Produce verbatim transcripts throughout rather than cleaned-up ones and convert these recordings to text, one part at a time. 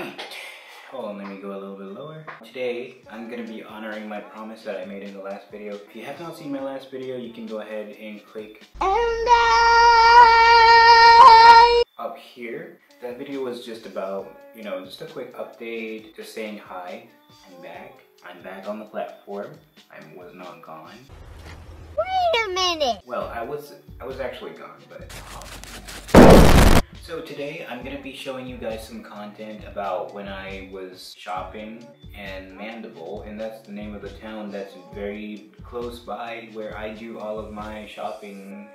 right. Oh, let me go a little bit lower. Today, I'm gonna be honoring my promise that I made in the last video. If you have not seen my last video, you can go ahead and click up here. That video was just about, you know, just a quick update, just saying hi, I'm back. I'm back on the platform. I was not gone. Wait a minute. Well, I was, I was actually gone, but. So today I'm going to be showing you guys some content about when I was shopping in Mandeville, and that's the name of the town that's very close by where I do all of my shopping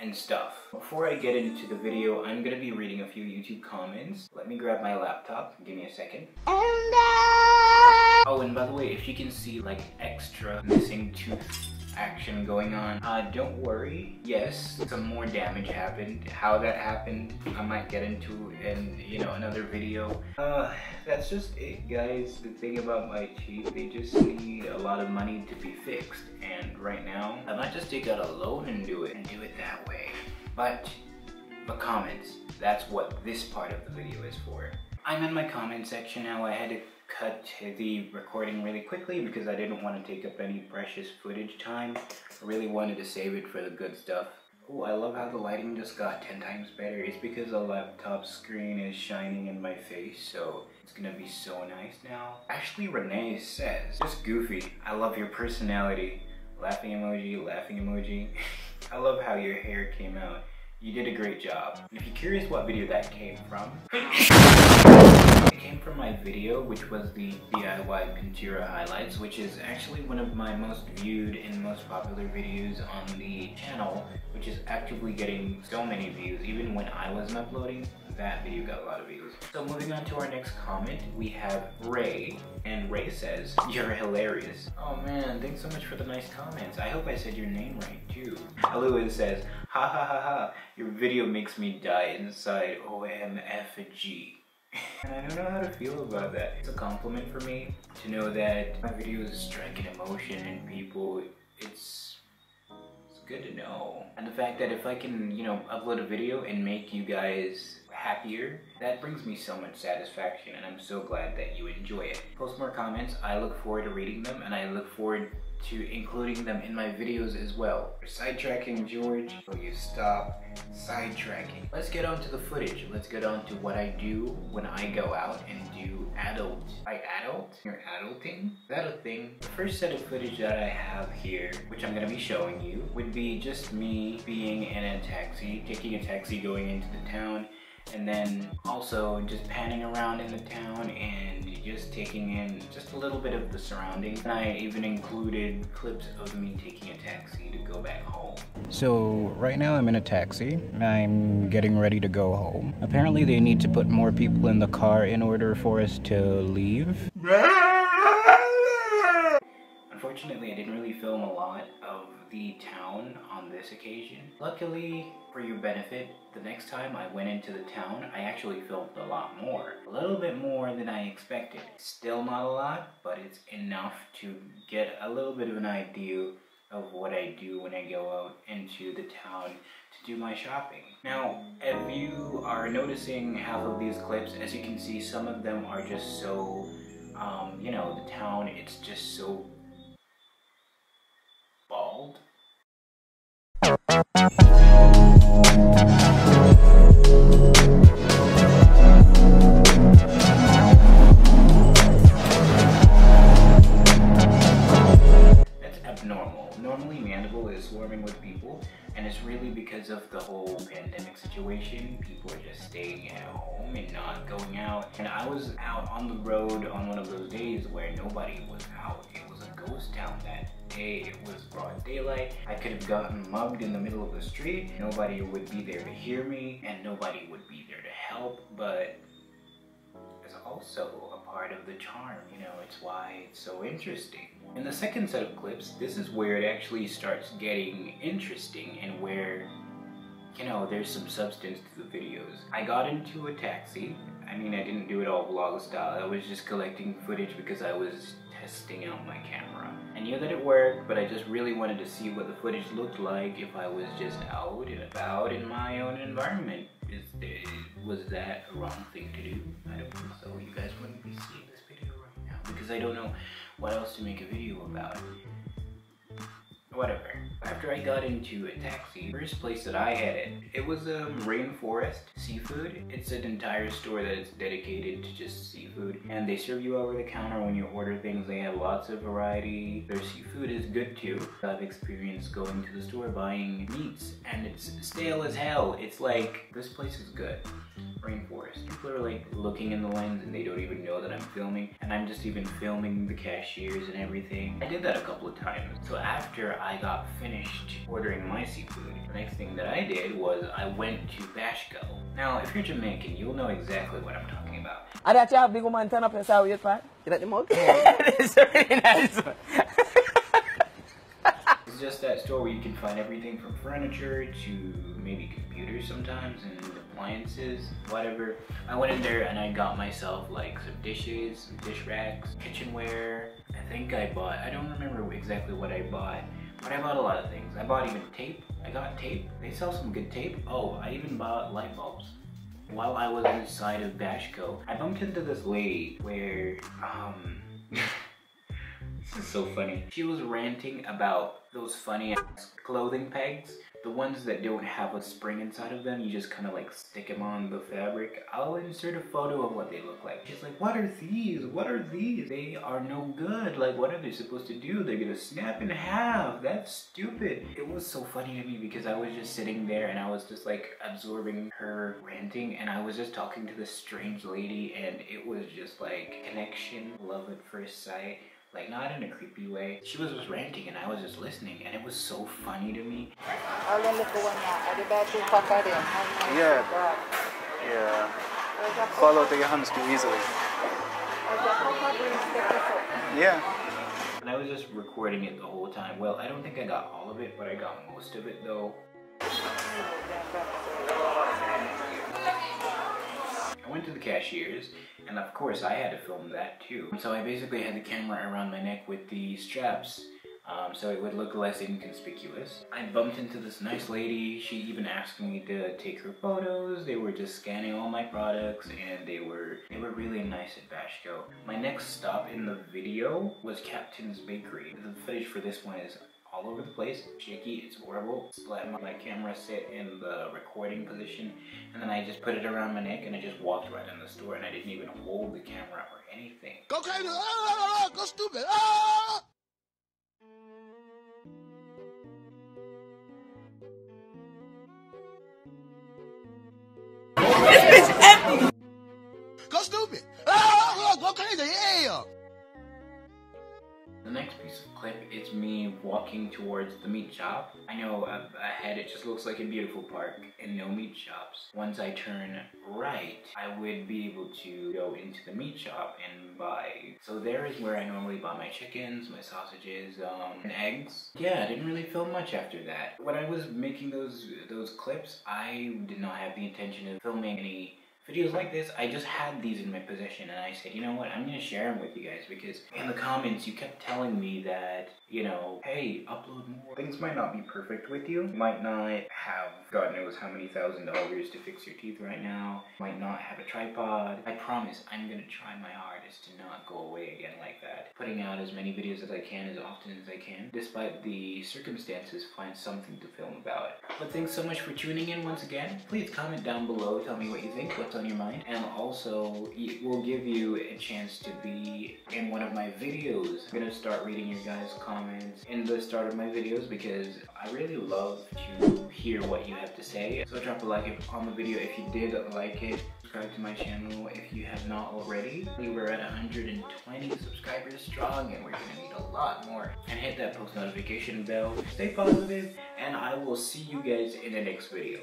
and stuff. Before I get into the video, I'm going to be reading a few YouTube comments. Let me grab my laptop. Give me a second. Oh, and by the way, if you can see like extra missing tooth action going on, uh don't worry, yes, some more damage happened. How that happened I might get into in you know another video. Uh that's just it, guys. The thing about my teeth, they just need a lot of money to be fixed, and right now I might just take out a loan and do it and do it that way. But the comments, that's what this part of the video is for. I'm in my comment section now. I had to cut the recording really quickly because I didn't want to take up any precious footage time. I really wanted to save it for the good stuff. Oh, I love how the lighting just got ten times better. It's because the laptop screen is shining in my face, so it's gonna be so nice now. Ashley Renee says, just goofy, I love your personality. Laughing emoji, laughing emoji. I love how your hair came out. You did a great job. And if you're curious what video that came from, it came from my video, which was the D I Y Pintura Highlights, which is actually one of my most viewed and most popular videos on the channel, which is actively getting so many views. Even when I wasn't uploading, that video got a lot of views. So moving on to our next comment, we have Ray, and Ray says, you're hilarious. Oh man, thanks so much for the nice comments. I hope I said your name right too. Aluin says, ha ha ha ha, your video makes me die inside, O M F G. And I don't know how to feel about that. It's a compliment for me to know that my videos strike an emotion in people. It's, it's good to know. And the fact that if I can, you know, upload a video and make you guys happier, that brings me so much satisfaction, and I'm so glad that you enjoy it. Post more comments. I look forward to reading them, and I look forward to including them in my videos as well. Sidetracking George, will you stop sidetracking? Let's get on to the footage. Let's get on to what I do when I go out and do adult. I adult? You're adulting? Is that a thing? The first set of footage that I have here, which I'm gonna be showing you, would be just me being in a taxi, taking a taxi going into the town, and then also just panning around in the town and just taking in just a little bit of the surroundings. And I even included clips of me taking a taxi to go back home. So right now I'm in a taxi. I'm getting ready to go home. Apparently they need to put more people in the car in order for us to leave. Unfortunately, I didn't really film a lot of the town on this occasion. Luckily, for your benefit, the next time I went into the town, I actually filmed a lot more. A little bit more than I expected. Still not a lot, but it's enough to get a little bit of an idea of what I do when I go out into the town to do my shopping. Now, if you are noticing half of these clips, as you can see, some of them are just so, um, you know, the town, it's just so bald. Of the whole pandemic situation, people are just staying at home and not going out, and I was out on the road on one of those days where nobody was out. It was a ghost town that day. It was broad daylight. I could have gotten mugged in the middle of the street. Nobody would be there to hear me, and nobody would be there to help, but it's also a part of the charm, you know, it's why it's so interesting. In the second set of clips, this is where it actually starts getting interesting and where, you know, there's some substance to the videos. I got into a taxi. I mean, I didn't do it all vlog style. I was just collecting footage because I was testing out my camera. I knew that it worked, but I just really wanted to see what the footage looked like if I was just out and about in my own environment. Is there, was that a wrong thing to do? I don't think so. You guys wouldn't be seeing this video right now because I don't know what else to make a video about. Whatever. After I got into a taxi, first place that I headed, it was um, Rainforest Seafood. It's an entire store that is dedicated to just seafood, and they serve you over the counter when you order things. They have lots of variety. Their seafood is good too. I've experienced going to the store buying meats, and it's stale as hell. It's like, this place is good. Rainforest. People are like looking in the lens and they don't even know that I'm filming, and I'm just even filming the cashiers and everything. I did that a couple of times. So after I got finished ordering my seafood, the next thing that I did was I went to Bashco. Now, if you're Jamaican, you'll know exactly what I'm talking about. I thought you have big woman turn up and say, wait, man. You like the mug? It's a really nice one. It's just that store where you can find everything from furniture to maybe computers sometimes, and appliances, whatever. I went in there and I got myself like some dishes, some dish racks, kitchenware. I think I bought, I don't remember exactly what I bought, but I bought a lot of things. I bought even tape. I got tape. They sell some good tape. Oh, I even bought light bulbs. While I was inside of Bashco, I bumped into this lady where, um, this is so funny. She was ranting about those funny ass clothing pegs. The ones that don't have a spring inside of them, you just kind of like stick them on the fabric. I'll insert a photo of what they look like. She's like, what are these? What are these? They are no good. Like, what are they supposed to do? They're gonna snap in half. That's stupid. It was so funny to me because I was just sitting there and I was just like absorbing her ranting, and I was just talking to this strange lady, and it was just like connection, love at first sight. Like, not in a creepy way. She was just ranting and I was just listening, and it was so funny to me. Yeah. Yeah. Follow the hands too easily. Yeah. And I was just recording it the whole time. Well, I don't think I got all of it, but I got most of it though. I went to the cashiers, and of course I had to film that too. So I basically had the camera around my neck with the straps, um, so it would look less inconspicuous. I bumped into this nice lady. She even asked me to take her photos. They were just scanning all my products, and they were they were really nice at Bashco. My next stop in the video was Captain's Bakery. The footage for this one is all over the place. Shaky, it's horrible. Let my camera sit in the recording position, and then I just put it around my neck and I just walked right in the store, and I didn't even hold the camera or anything. Go crazy! Ah, go stupid! Ah! This bitch empty! Go stupid! Ah, go crazy! Yeah! The next piece of clip is me walking towards the meat shop. I know ahead it just looks like a beautiful park and no meat shops. Once I turn right, I would be able to go into the meat shop and buy. So there is where I normally buy my chickens, my sausages, um, and eggs. Yeah, I didn't really film much after that. When I was making those, those clips, I did not have the intention of filming any videos like this. I just had these in my possession, and I said, you know what, I'm gonna share them with you guys, because in the comments you kept telling me that, you know, hey, upload more. Things might not be perfect with you. You might not have God knows how many thousand dollars to fix your teeth right now. You might not have a tripod. I promise I'm gonna try my hardest to not go away again like that. Putting out as many videos as I can, as often as I can. Despite the circumstances, find something to film about. But thanks so much for tuning in once again. Please comment down below, tell me what you think, what's on your mind, and also it will give you a chance to be in one of my videos. I'm gonna start reading your guys' comments in the start of my videos because I really love to hear what you have to say. So drop a like on the video if you did like it. Subscribe to my channel if you have not already. We were at one hundred twenty subscribers strong, and we're gonna need a lot more. And hit that post notification bell. Stay positive, and I will see you guys in the next video.